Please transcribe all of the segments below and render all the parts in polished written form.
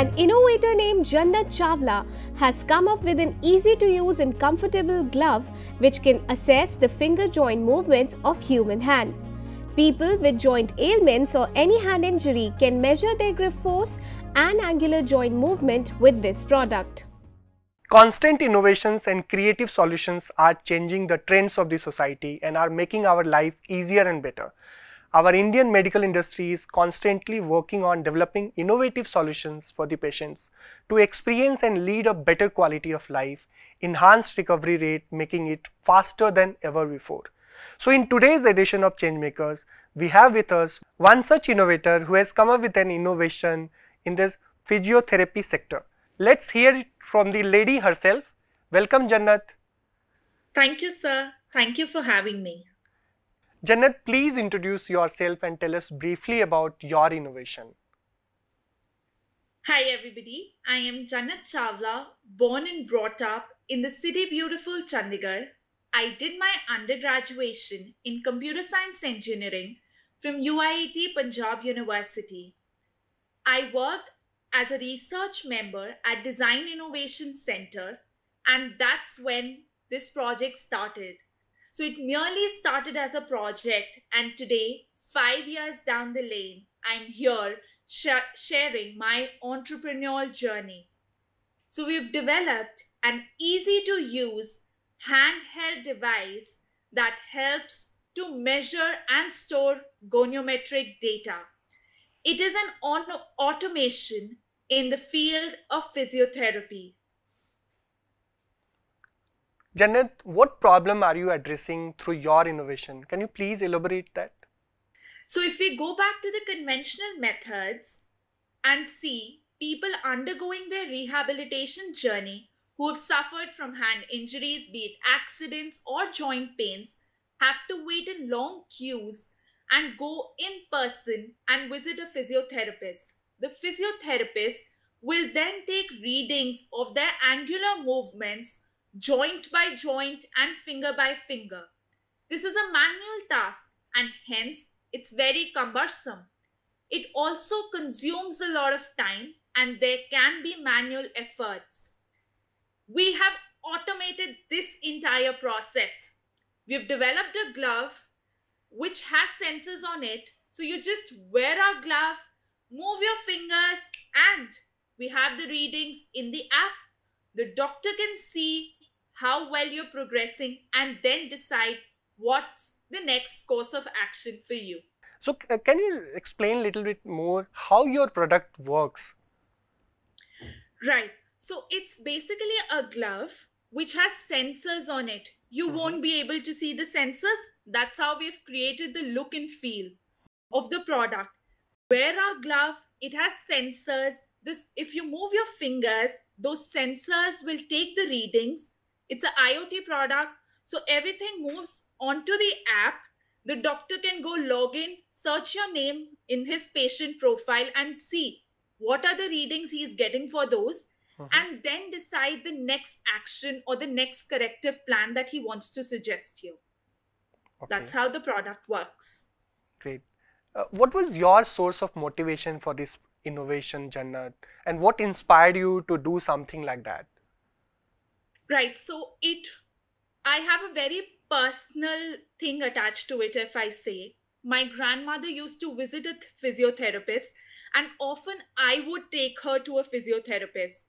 An innovator named Jannat Chawla has come up with an easy-to-use and comfortable glove which can assess the finger joint movements of human hand. People with joint ailments or any hand injury can measure their grip force and angular joint movement with this product. Constant innovations and creative solutions are changing the trends of the society and are making our life easier and better. Our Indian medical industry is constantly working on developing innovative solutions for the patients to experience and lead a better quality of life, enhanced recovery rate, making it faster than ever before. So in today's edition of Changemakers, we have with us one such innovator who has come up with an innovation in this physiotherapy sector. Let's hear it from the lady herself. Welcome, Jannat. Thank you, sir. Thank you for having me. Jannat, please introduce yourself and tell us briefly about your innovation. Hi everybody, I am Jannat Chawla, born and brought up in the city beautiful Chandigarh. I did my undergraduation in Computer Science Engineering from UIET Punjab University. I worked as a research member at Design Innovation Center, and that's when this project started. So it merely started as a project, and today, 5 years down the lane, I'm here sharing my entrepreneurial journey. So we've developed an easy-to-use handheld device that helps to measure and store goniometric data. It is an automation in the field of physiotherapy. Jannat, what problem are you addressing through your innovation? Can you please elaborate that? So if we go back to the conventional methods and see people undergoing their rehabilitation journey who have suffered from hand injuries, be it accidents or joint pains, have to wait in long queues and go in person and visit a physiotherapist. The physiotherapist will then take readings of their angular movements, joint by joint and finger by finger. This is a manual task and hence it's very cumbersome. It also consumes a lot of time and there can be manual efforts. We have automated this entire process. We've developed a glove which has sensors on it. So you just wear a glove, move your fingers, and we have the readings in the app. The doctor can see how well you're progressing and then decide what's the next course of action for you. So can you explain a little bit more how your product works? Right. So it's basically a glove which has sensors on it. You won't be able to see the sensors. That's how we've created the look and feel of the product. Wear our glove, it has sensors. If you move your fingers, those sensors will take the readings. It's an IoT product, so everything moves onto the app. The doctor can go log in, search your name in his patient profile and see what are the readings he's getting for those, and then decide the next action or the next corrective plan that he wants to suggest you. Okay. That's how the product works. Great. What was your source of motivation for this innovation, Jannat, and what inspired you to do something like that? Right, so I have a very personal thing attached to it, if I say. My grandmother used to visit a physiotherapist, and often I would take her to a physiotherapist.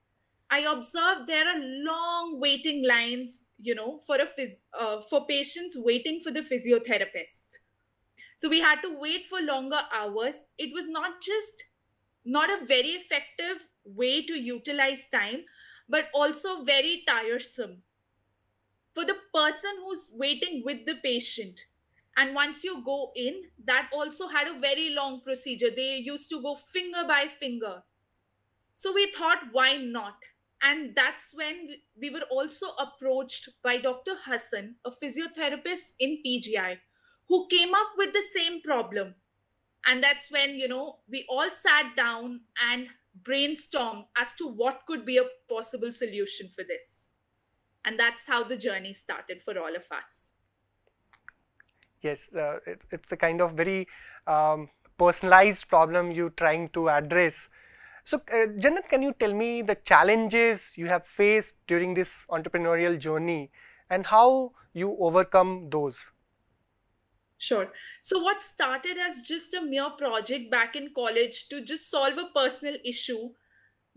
I observed there are long waiting lines, you know, for patients waiting for the physiotherapist. So we had to wait for longer hours. It was not a very effective way to utilize time, but also very tiresome for the person who's waiting with the patient. And once you go in, that also had a very long procedure. They used to go finger by finger. So we thought, why not? And that's when we were also approached by Dr. Hassan, a physiotherapist in PGI, who came up with the same problem. And that's when, you know, we all sat down and brainstormed as to what could be a possible solution for this. And that's how the journey started for all of us. Yes, it's a kind of very personalized problem you're trying to address. So Jannat, can you tell me the challenges you have faced during this entrepreneurial journey and how you overcome those? Sure. So what started as just a mere project back in college to just solve a personal issue,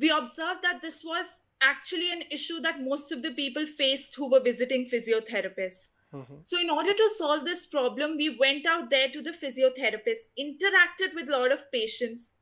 we observed that this was actually an issue that most of the people faced who were visiting physiotherapists. Mm-hmm. So in order to solve this problem, we went out there to the physiotherapists, interacted with a lot of patients.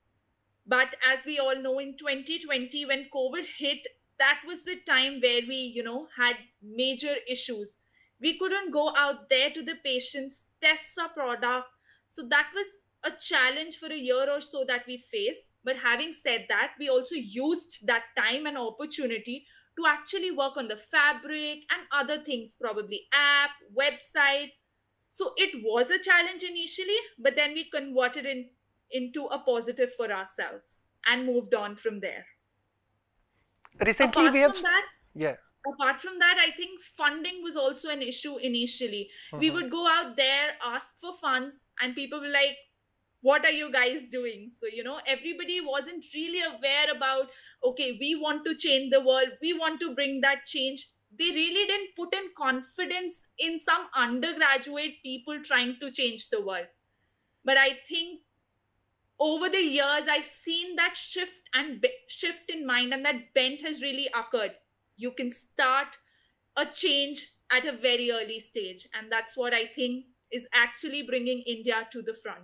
But as we all know, in 2020, when COVID hit, that was the time where we, had major issues. We couldn't go out there to the patients, test our product. So that was a challenge for a year or so that we faced. But having said that, we also used that time and opportunity to actually work on the fabric and other things, probably app, website. So it was a challenge initially, but then we converted it into a positive for ourselves and moved on from there. Recently, apart from that, I think funding was also an issue initially. Mm-hmm. We would go out there, ask for funds, and people were like, what are you guys doing? So, everybody wasn't really aware about, okay, we want to change the world. We want to bring that change. They really didn't put in confidence in some undergraduate people trying to change the world. But I think over the years, I've seen that shift in mind, and that bent has really occurred. You can start a change at a very early stage. And that's what I think is actually bringing India to the front.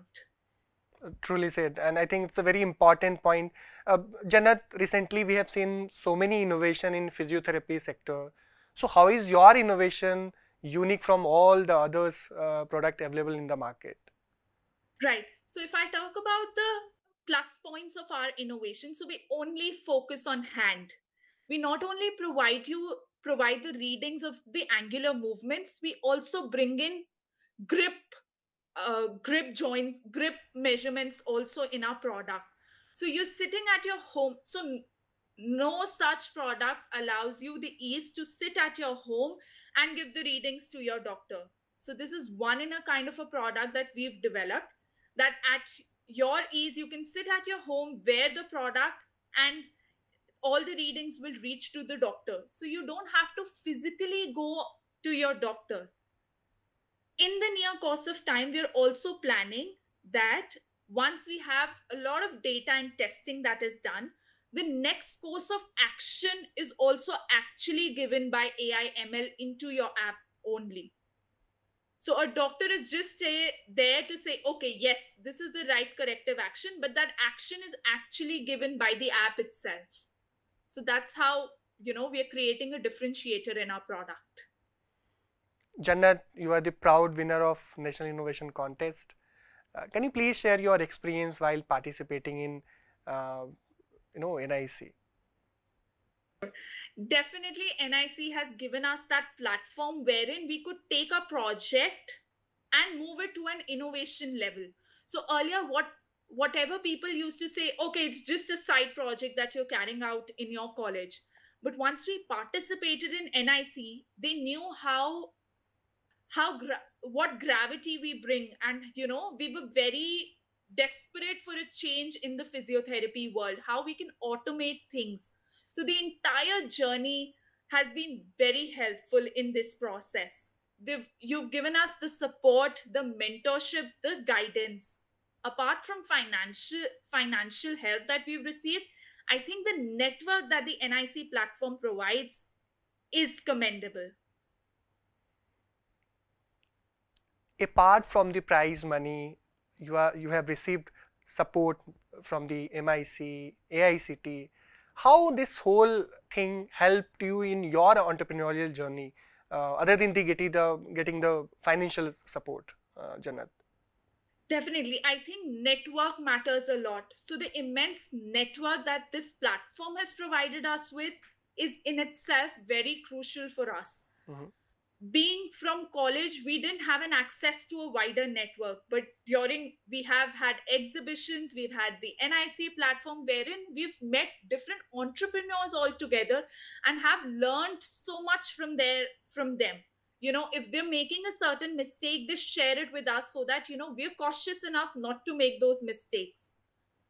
Truly said, and I think it's a very important point. Jannat, recently we have seen so many innovation in physiotherapy sector. So how is your innovation unique from all the others product available in the market? Right. So if I talk about the plus points of our innovation, so we only focus on hand. We not only provide the readings of the angular movements, we also bring in grip measurements also in our product. So you're sitting at your home. So no such product allows you the ease to sit at your home and give the readings to your doctor. So this is one in a kind of a product that we've developed, that at your ease, you can sit at your home, wear the product, and all the readings will reach to the doctor. So you don't have to physically go to your doctor. In the near course of time, we're also planning that once we have a lot of data and testing that is done, the next course of action is also actually given by AI/ML into your app only. So a doctor is just there to say, okay, yes, this is the right corrective action, but that action is actually given by the app itself. So that's how, we are creating a differentiator in our product. Jannat, you are the proud winner of National Innovation Contest. Can you please share your experience while participating in, NIC? Definitely, NIC has given us that platform wherein we could take a project and move it to an innovation level. So earlier, whatever people used to say, okay, it's just a side project that you're carrying out in your college. But once we participated in NIC, they knew what gravity we bring, and we were very desperate for a change in the physiotherapy world, how we can automate things. So the entire journey has been very helpful in this process. You've given us the support, the mentorship, the guidance. Apart from financial help that we've received, I think the network that the NIC platform provides is commendable. Apart from the prize money, you have received support from the MIC, AICTE. How this whole thing helped you in your entrepreneurial journey, other than getting the financial support, Jannat? Definitely, I think network matters a lot. So the immense network that this platform has provided us with is in itself very crucial for us. Mm-hmm. Being from college, we didn't have an access to a wider network, but we have had exhibitions, we've had the NIC platform wherein we've met different entrepreneurs all together and have learned so much from them. If they're making a certain mistake, they share it with us so that, we're cautious enough not to make those mistakes.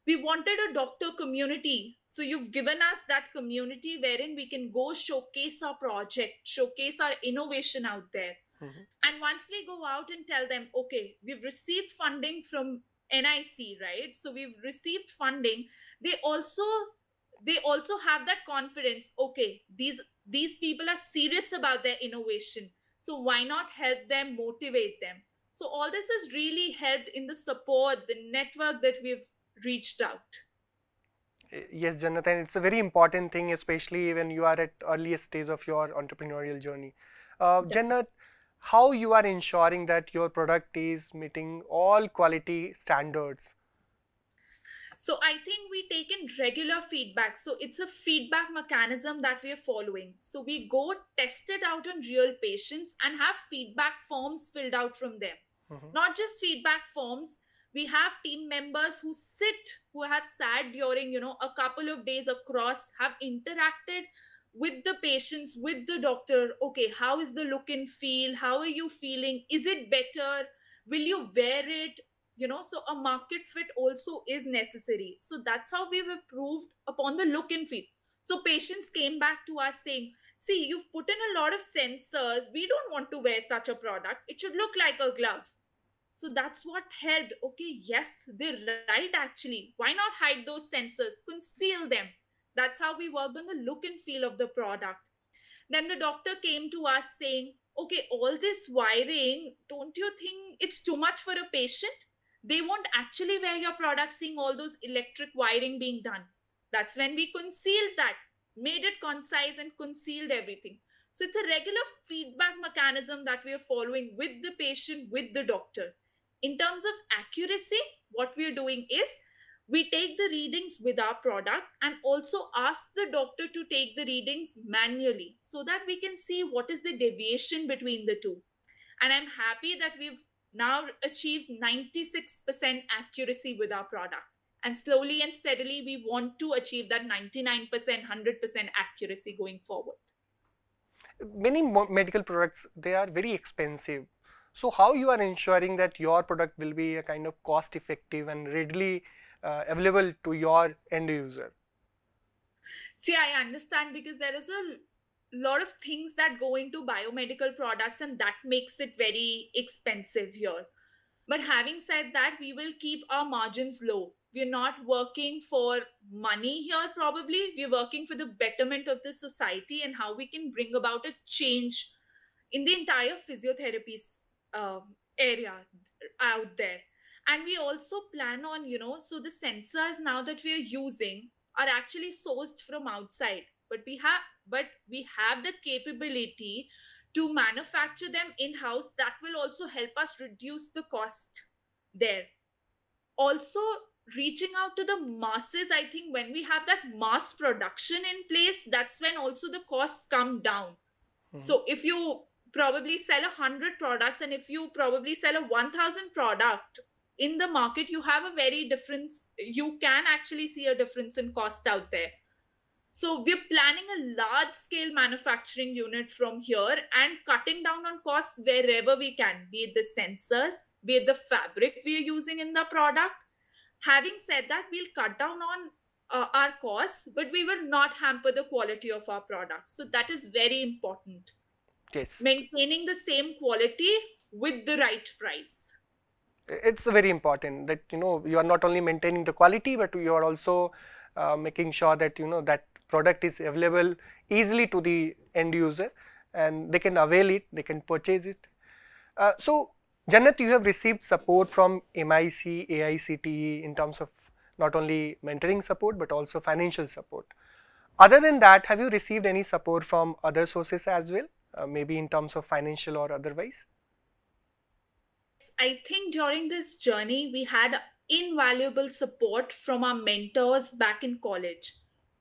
We wanted a doctor community. So you've given us that community wherein we can go showcase our project, showcase our innovation out there. Mm-hmm. And once we go out and tell them, okay, we've received funding from NIC, right? So we've received funding. They also have that confidence. Okay, these people are serious about their innovation. So why not help them, motivate them? So all this has really helped in the support, the network that we've reached out. Yes, Jannat, and it's a very important thing, especially when you are at earliest stage of your entrepreneurial journey. Jannat, how you are ensuring that your product is meeting all quality standards? So I think we take in regular feedback. So it's a feedback mechanism that we are following. So we go test it out on real patients and have feedback forms filled out from them. Mm-hmm. Not just feedback forms. We have team members who have sat during, a couple of days across, have interacted with the patients, with the doctor. Okay, how is the look and feel? How are you feeling? Is it better? Will you wear it? So a market fit also is necessary. So that's how we've improved upon the look and feel. So patients came back to us saying, see, you've put in a lot of sensors. We don't want to wear such a product. It should look like a glove. So that's what helped. Okay, yes, they're right actually. Why not hide those sensors? Conceal them. That's how we worked on the look and feel of the product. Then the doctor came to us saying, okay, all this wiring, don't you think it's too much for a patient? They won't actually wear your product seeing all those electric wiring being done. That's when we concealed that, made it concise and concealed everything. So it's a regular feedback mechanism that we are following with the patient, with the doctor. In terms of accuracy, what we are doing is we take the readings with our product and also ask the doctor to take the readings manually so that we can see what is the deviation between the two. And I'm happy that we've now achieved 96% accuracy with our product. And slowly and steadily, we want to achieve that 99%, 100% accuracy going forward. Many medical products, they are very expensive. So how you are ensuring that your product will be a kind of cost effective and readily available to your end user? See, I understand because there is a lot of things that go into biomedical products and that makes it very expensive here. But having said that, we will keep our margins low. We're not working for money here probably. We're working for the betterment of the society and how we can bring about a change in the entire physiotherapy area out there. And we also plan on, so the sensors now that we are using are actually sourced from outside. But we have the capability to manufacture them in-house. That will also help us reduce the cost there. Also, reaching out to the masses, I think when we have that mass production in place, that's when also the costs come down. Mm-hmm. So if you probably sell 100 products and if you probably sell a 1,000 product in the market, you have a very difference. You can actually see a difference in cost out there. So we're planning a large-scale manufacturing unit from here and cutting down on costs wherever we can, be it the sensors, be it the fabric we are using in the product. Having said that, we'll cut down on our costs, but we will not hamper the quality of our product. So that is very important. Yes. Maintaining the same quality with the right price. It's very important that, you are not only maintaining the quality, but you are also making sure that, that product is available easily to the end user and they can avail it, they can purchase it. So, Jannat, you have received support from MIC, AICTE in terms of not only mentoring support but also financial support. Other than that, have you received any support from other sources as well, maybe in terms of financial or otherwise? I think during this journey, we had invaluable support from our mentors back in college.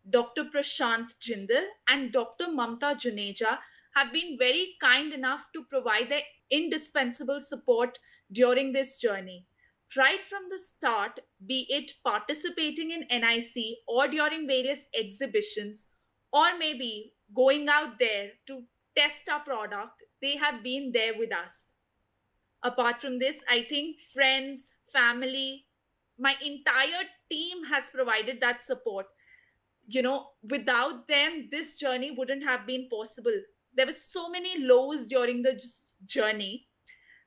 Dr. Prashant Jindal and Dr. Mamta Janeja have been very kind enough to provide their indispensable support during this journey. Right from the start, be it participating in NIC or during various exhibitions, or maybe going out there to test our product, they have been there with us. Apart from this, I think friends, family, My entire team has provided that support. You know, without them, this journey wouldn't have been possible. There were so many lows during the journey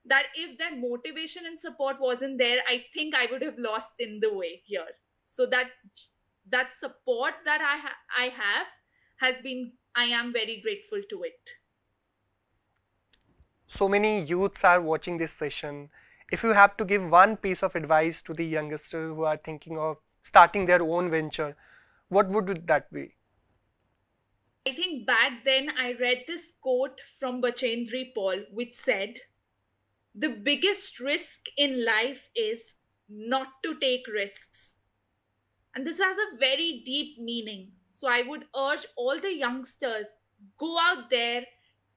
that if that motivation and support wasn't there, I think I would have lost in the way here. So that support that I have has been, I am very grateful to it. So many youths are watching this session. If you have to give one piece of advice to the youngsters who are thinking of starting their own venture, what would that be? I think back then I read this quote from Bachendri Paul, which said, "The biggest risk in life is not to take risks." And this has a very deep meaning. So I would urge all the youngsters, go out there,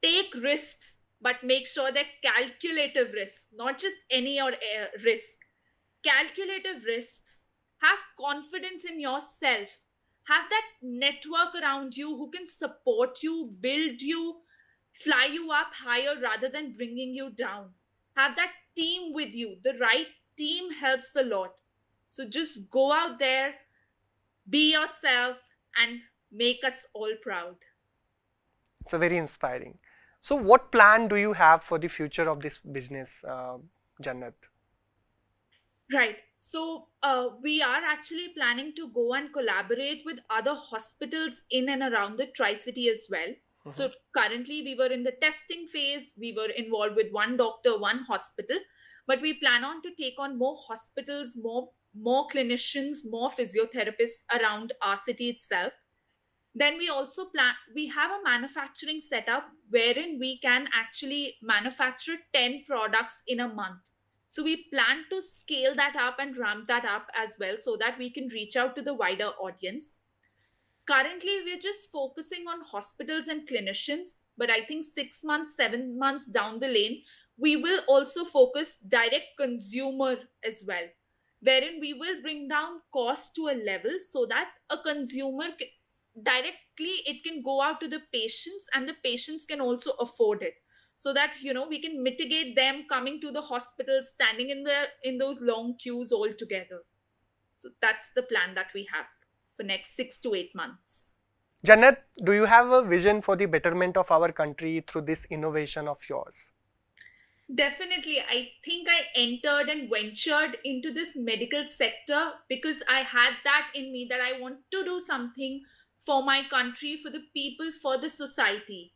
take risks, but make sure they're calculative risks, not just any or risk. Calculative risks. Have confidence in yourself. Have that network around you who can support you, build you, fly you up higher rather than bringing you down. Have that team with you. The right team helps a lot. So just go out there, be yourself, and make us all proud. So very inspiring. So what plan do you have for the future of this business, Jannat? Right. So we are actually planning to go and collaborate with other hospitals in and around the Tri-City as well. Mm-hmm. So currently we were in the testing phase. We were involved with one doctor, one hospital, but we plan on to take on more hospitals, more clinicians, more physiotherapists around our city itself. Then we also plan, we have a manufacturing setup wherein we can actually manufacture 10 products in a month. So we plan to scale that up and ramp that up as well so that we can reach out to the wider audience. Currently, we're just focusing on hospitals and clinicians, but I think 6 months, 7 months down the lane, we will also focus direct consumer as well, wherein we will bring down cost to a level so that a consumer directly, it can go out to the patients and the patients can also afford it, so that, you know, we can mitigate them coming to the hospital, standing in those long queues altogether. So that's the plan that we have for next 6 to 8 months. Jannat, do you have a vision for the betterment of our country through this innovation of yours? Definitely. I think I entered and ventured into this medical sector because I had that in me that I want to do something for my country, for the people, for the society.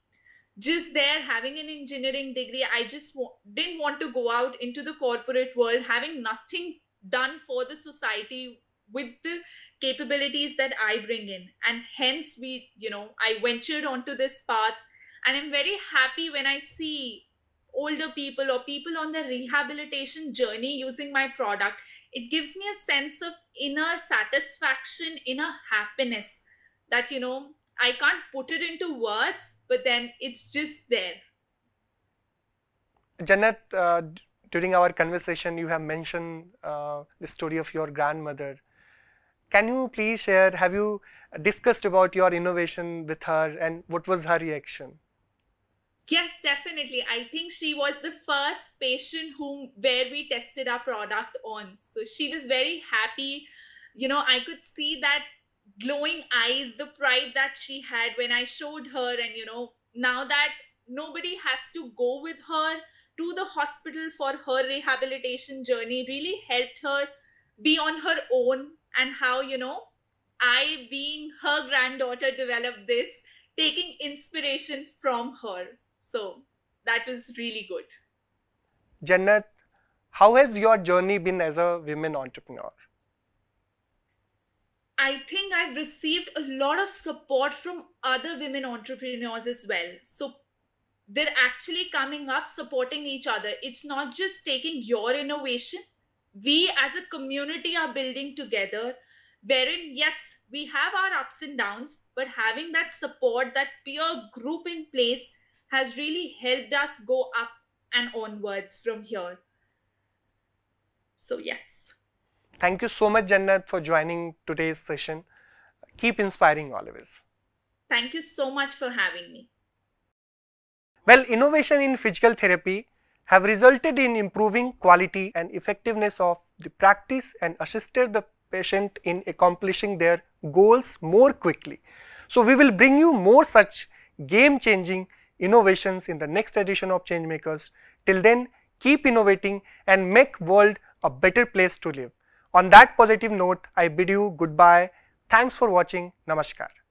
Just there having an engineering degree, I just didn't want to go out into the corporate world, having nothing done for the society with the capabilities that I bring in. And hence we, you know, I ventured onto this path and I'm very happy when I see older people or people on their rehabilitation journey using my product. It gives me a sense of inner satisfaction, inner happiness that, you know, I can't put it into words, but then it's just there. Jannat, during our conversation, you have mentioned the story of your grandmother. Can you please share, have you discussed about your innovation with her and what was her reaction? Yes, definitely. I think she was the first patient where we tested our product on. So she was very happy. You know, I could see that glowing eyes, the pride that she had when I showed her. And, you know, now that nobody has to go with her to the hospital for her rehabilitation journey, really helped her be on her own. And how, you know, I being her granddaughter developed this, taking inspiration from her. So that was really good. Jannat, how has your journey been as a women entrepreneur? I think I've received a lot of support from other women entrepreneurs as well. So they're actually coming up, supporting each other. It's not just taking your innovation. We as a community are building together, wherein, yes, we have our ups and downs, but having that support, that peer group in place has really helped us go up and onwards from here. So, yes. Thank you so much, Jannat, for joining today's session. Keep inspiring all of us. Thank you so much for having me. Well, innovation in physical therapy have resulted in improving quality and effectiveness of the practice and assisted the patient in accomplishing their goals more quickly. So, we will bring you more such game-changing innovations in the next edition of Changemakers. Till then, keep innovating and make world a better place to live. On that positive note, I bid you goodbye. Thanks for watching. Namaskar.